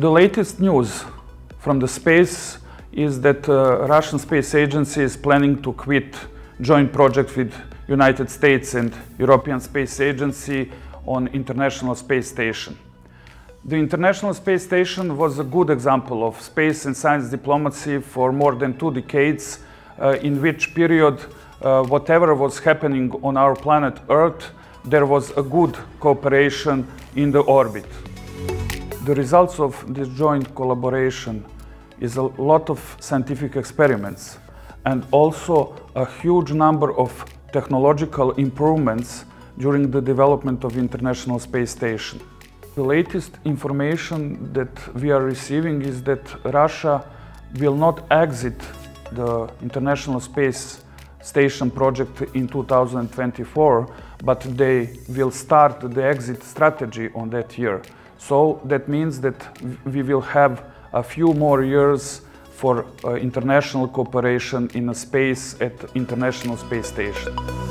The latest news from the space is that Russian Space Agency is planning to quit joint project with United States and European Space Agency on International Space Station. The International Space Station was a good example of space and science diplomacy for more than 2 decades, in which period whatever was happening on our planet Earth, there was a good cooperation in the orbit. The results of this joint collaboration is a lot of scientific experiments and also a huge number of technological improvements during the development of International Space Station. The latest information that we are receiving is that Russia will not exit the International Space Station project in 2024, but they will start the exit strategy on that year. So that means that we will have a few more years for international cooperation in space at International Space Station.